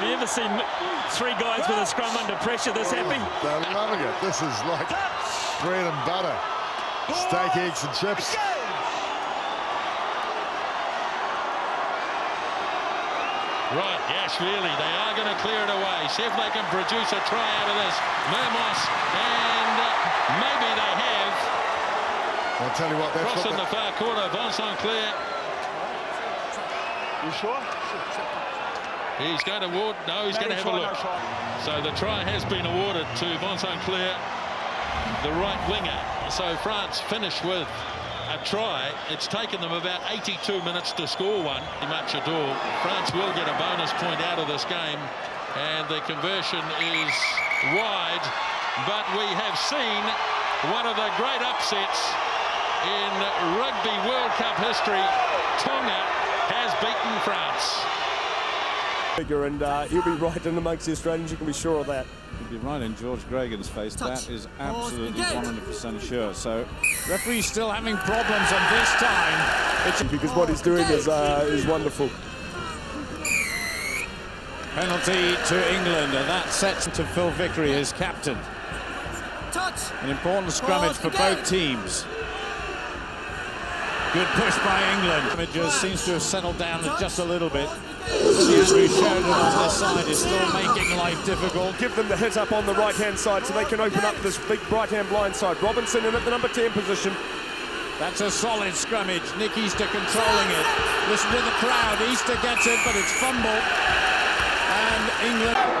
Have you ever seen three guys with a scrum under pressure this happy? They're loving it. This is like bread and butter. Steak, eggs and chips. Right, yes, really, they are going to clear it away. See if they can produce a try out of this. Mamos, and maybe they have. I'll tell you what, that's crossing the far corner, Mont Saint Claire. You sure? He's going to award. No, he's going to have a look. So the try has been awarded to Mont Saint Claire, the right winger. So France finish with a try. It's taken them about 82 minutes to score one, much at all. France will get a bonus point out of this game, and the conversion is wide, but we have seen one of the great upsets in Rugby World Cup history. Tonga has beaten France. And he'll be right in amongst the Australians, you can be sure of that. He'll be right in George Gregan's face, that is absolutely 100% sure. So, referee's still having problems on this time. It's because what he's doing is wonderful. Penalty to England, and that sets to Phil Vickery, his captain. An important scrummage for both teams. Good push by England. It seems to have settled down just a little bit. Andrew Shand on this side is still making life difficult. Give them the hit up on the right-hand side so they can open up this big right-hand blind side. Robinson in at the number 10 position. That's a solid scrummage. Nick Easter controlling it. Listen to the crowd. Easter gets it, but it's fumbled. And England...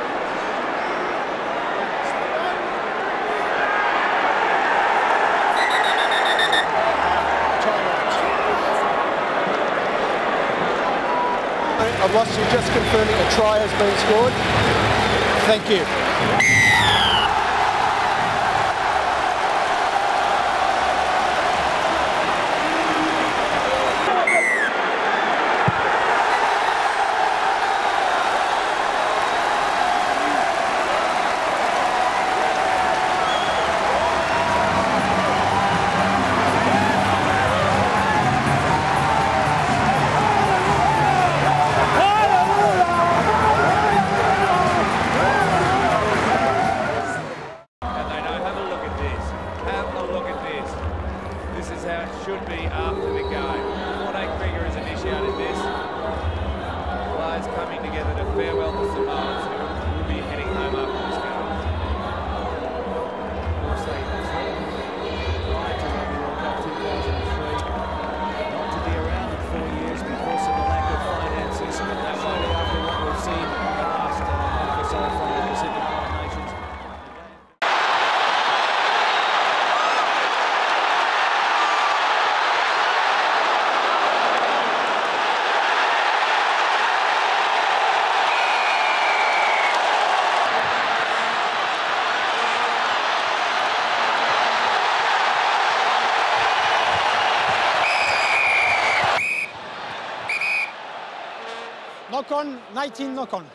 I've lost you, just confirming a try has been scored. Thank you. Knock on, 19 knock on.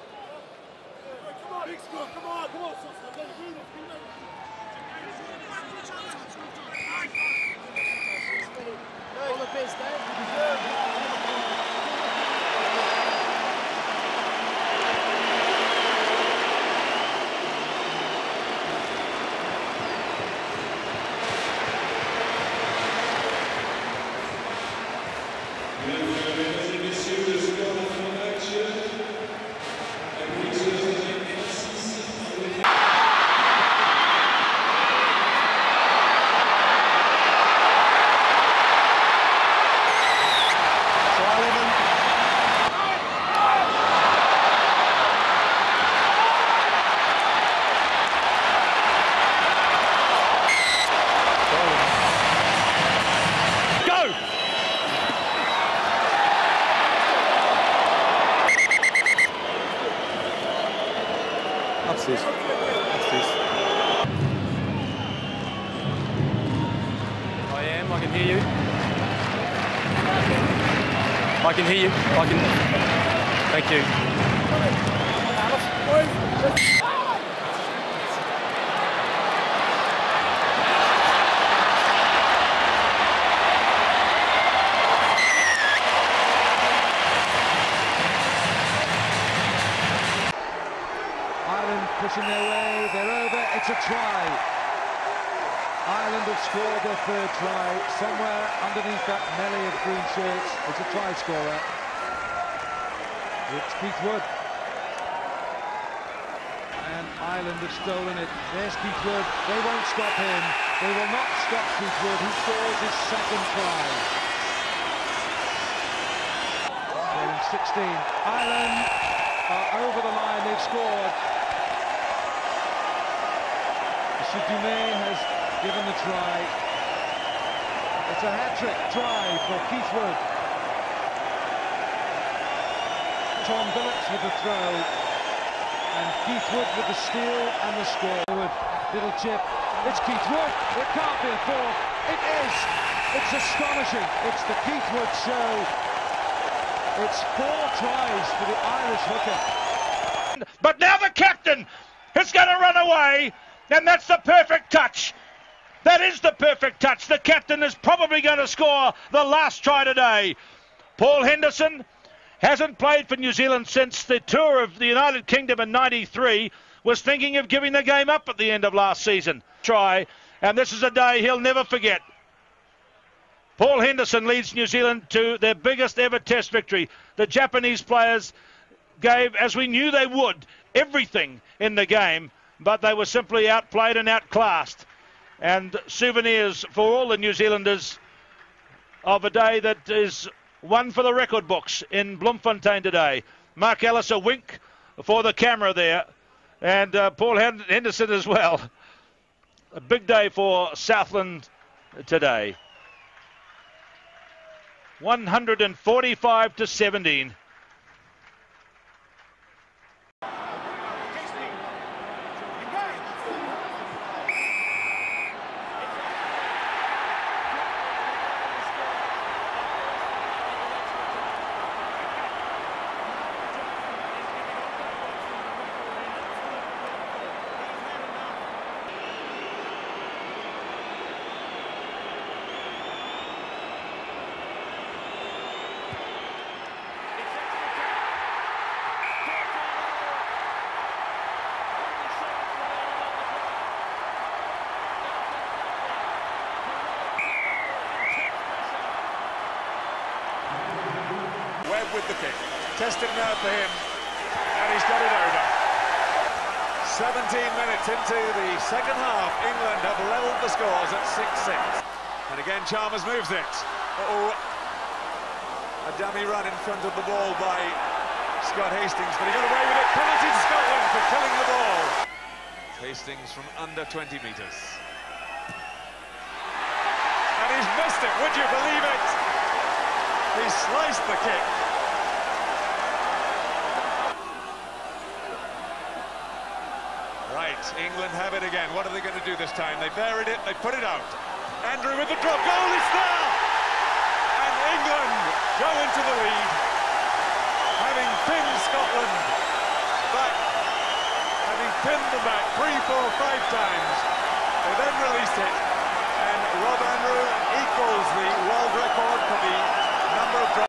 I can hear you. I can. Thank you. punching their way, they're over, it's a try. Ireland have scored their third try. Somewhere underneath that melee of green shirts is a try scorer. It's Keith Wood. And Ireland have stolen it. There's Keith Wood. They won't stop him. They will not stop Keith Wood, who scores his second try. 16. Ireland are over the line. They've scored. Sudimé has given the try. It's a hat-trick try for Keith Wood. Tom Billups with the throw, and Keith Wood with the steal and the score. Little chip. It's Keith Wood. It can't be a fourth. It is. It's astonishing. It's the Keith Wood show. It's four tries for the Irish hooker. But now the captain is going to run away, and that's the perfect touch. That is the perfect touch. The captain is probably going to score the last try today. Paul Henderson hasn't played for New Zealand since the tour of the United Kingdom in '93, was thinking of giving the game up at the end of last season. Try, and this is a day he'll never forget. Paul Henderson leads New Zealand to their biggest ever test victory. The Japanese players gave, as we knew they would, everything in the game, but they were simply outplayed and outclassed. And souvenirs for all the New Zealanders of a day that is one for the record books in Bloemfontein today. Mark Ellis, a wink for the camera there, and Paul Henderson as well. A big day for Southland today. 145-17. With the kick, tested now for him, and he's got it over. 17 minutes into the second half, England have levelled the scores at 6-6, and again Chalmers moves it. A dummy run in front of the ball by Scott Hastings, but he got away with it. Penalty to Scotland for killing the ball. Hastings from under 20 metres, and he's missed it. Would you believe it? He sliced the kick. Right, England have it again. What are they going to do this time? They buried it, they put it out. Andrew with the drop, goal, it's there! And England go into the lead, having pinned Scotland back, having pinned them back 3, 4, 5 times. They then released it, and Rob Andrew equals the world record for the number of drops.